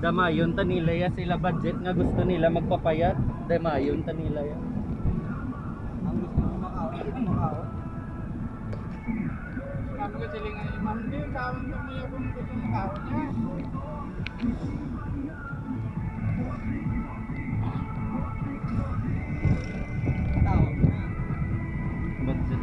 Damayon ta nila ya sila budget nga gusto nila magpapayat. Damayon ta nila ya. Ang gusto mo makawin, makawin. Kami ko sila nga imam din, kami ko niya kung gusto makawin niya. Budget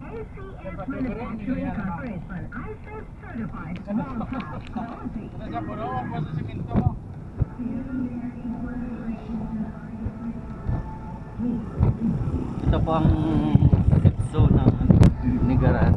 ACS Manufacturing Corporation ISO Certified Small Craft Quality. Nasapuro ang pwede si Minto mo. Ito po ang epso ng Nigaran.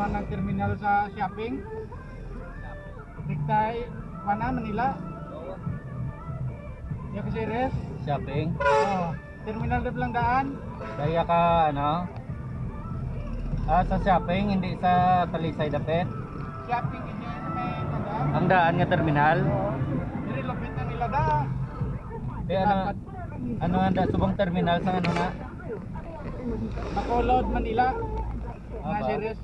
Ng terminal sa shopping diktay mana Manila ya kasi res shopping oh, terminal na Belanggaan daya ka ano sa shopping hindi sa Talisay Dapet shopping inyo may tagaan ang daan nga terminal hindi lapit na nila daan ano anda subang terminal sa ano na Bacolod Manila nga si res.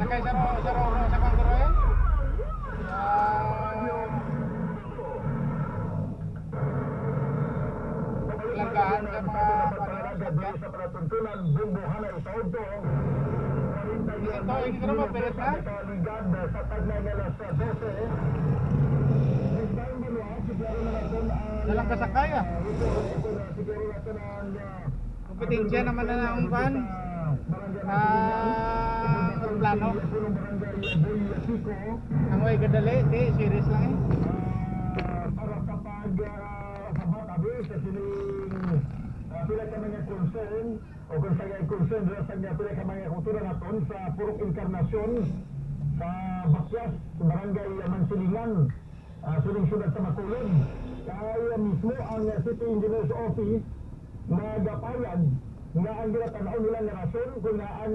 Sakay 0-0-0 sakang turoy. Langkaan sa mga pagkakasadya sa palatuntunan bumbuhanan sa auto. Ito, hindi ko naman peres na. Sa taglay nila sa 12. Dalang kasakay ah. Kompetensya naman na naungpan. Plano. Ang way gadali, di, series lang eh. Para kapag sabat abi, sa sining pila ka mga concern, o kung sa mga concern, pila ka mga kultura naton sa Purok Inkarnasyon, sa Bakyas, sa Barangay Mansilingan, Suling-sulat sa Makulon. Kaya mismo ang City Engineer's Office nagapayag na ang ginatanaw nila na rason kung naan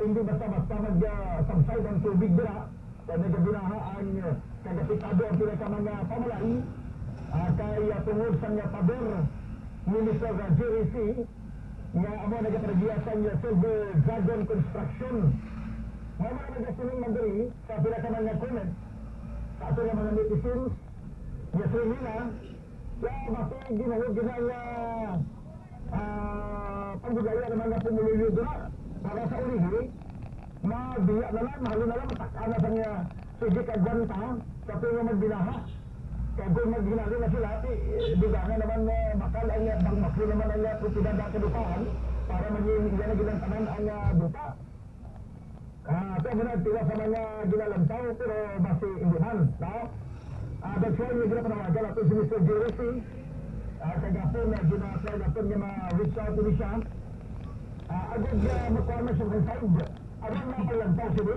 hindi basta-basta mag-subside ang tubig dira sa nagabinahaan kagasitado ang pinakamang pamalain kaya tungod sa nga pader ni Mr. J. Riffey na amo nagatragiyasan niya Silver Dragon Construction na mga nagasining magdari sa pinakamang comment sa ato ng mga netizens yes rin nila na matig ginahog ginaya panggugaya ng mga pumuluyo dira para sa ulihi, mabiya na lang, mahalo na lang, takana sa niya, sige kagwanta, sa tungo magbinaha, kagul magbinali na sila, dugangan naman bakal ang bangmakli naman ang protidad na kadukaan, para maging yan ang ginantanan ang buka. Ito muna, tila sa mga ginalantaw, pero basi indihan, no? That's why yung ginapanawagan natin si Mr. J. Riffey, kagapon na ginasay natin niya ma-reach out to siya, agad magkama sa reside agad mapalagtaw sila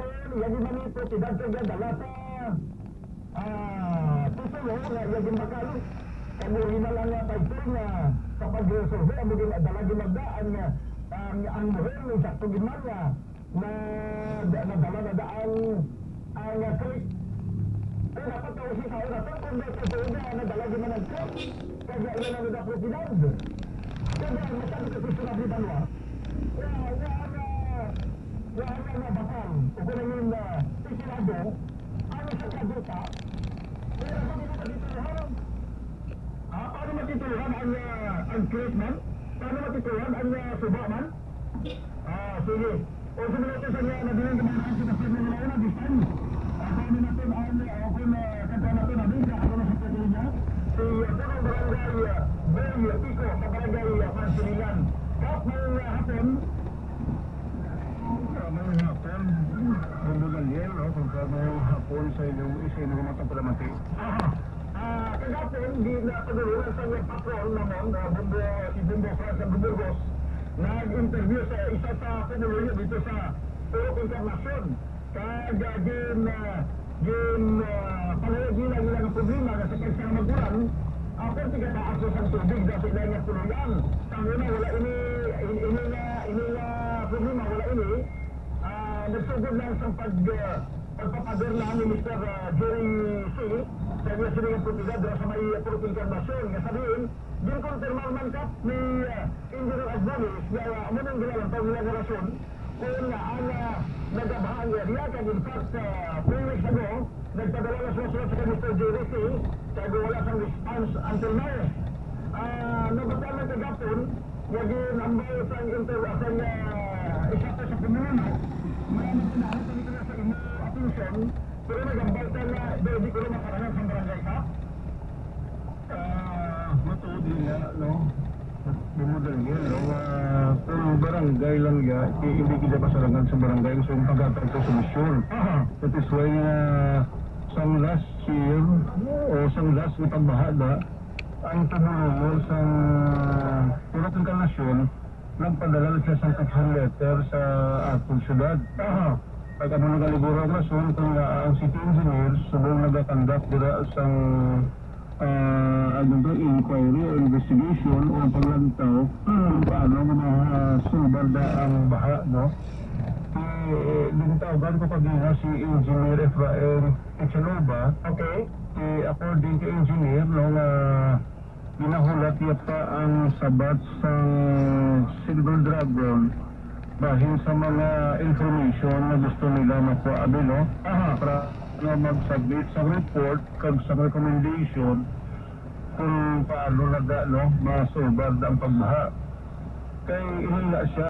kung yagin manito tidagtaga dalata tutuloy na yagin bakal kamuri na lang taytong kapag survey ang maging dalagin magdaan ang muhil sa tugiman na nadala na daan ang creek ay dapat na usin sa oras kung dito sa oras na dalagin man ang creek kaya ilan ang nagapropidad kaya matang kasusunod ni Banwa na bakal o kunin na isilado ano sa kaduta kaya kami na matituluhan paano matituluhan ang treatment paano matituluhan ang suba man sige o sumulatin sa nga nabiling kumahan sa nasabi nila na this time kami natin ang kung kanta natin natin sa ako na sa patuloy niya si Punong Barangay Bel Pico sa Barangay Mansilingan. Kapag hapon, may hapon, Bumbulangyel, pagka may hapon sa inyong matapalamanti. Kagapon, di napagulunan sa inyong patrol naman, si Bumbo Franz ng Burgos, nag-interview sa isa sa pinuluyo dito sa Purok Inkarnasyon. Kaya din nila ng problema na sa kaisang magulang, apa tiga tak asal satu big dapat banyak peluang. Tanggungan wala inilah problem wala ini. Bersyukur dan sempat terpapader namun Mr. J. Riffey. Saya sering bertiga bersama Purok Inkarnasyon. Ngasabihin, din konfirmal mantap ni Engineer Azali. Saya menang dalam panggilan rason. Kena ada nagabahan dia kan in fact previous ago. Nagpadala na susunod sa Mr. J. Riffey. Kaya wala kang response until now. Nagutan na kagapon, naging nambay sa interwasan na isa pa sa pamilunod. Marami pinahal sa nito na sa inyo atensyon, pero nagambal ka na hindi ko na makarangan sa barangay ka? Matuod niya, no? Bumudal niya, no? Pero barangay lang niya, hindi kita pasarangan sa barangay so pag-atag sa solusyon. That is why sang last year o sang last na pagbahada ang tumulong sa Purok Inkarnasyon nagpadala na siya sa kathang letter sa atong syudad pag ano nagalibura ang rason kung ang city engineer sabang nagatanggap dira sa inquiry o investigation o paglantaw kung paano makasulbarda ang baha no? Dintawagan ko pagina si Engineer Rafael Echeloba. Okay. According to engineer, ginahulat niya pa ang sabat sa Silver Dragon dahil sa mga information na gusto nila makuha, no? Para na mag-submit sa report kag sa recommendation kung paano na, no, masurvey ang pagbaha. Kay hila siya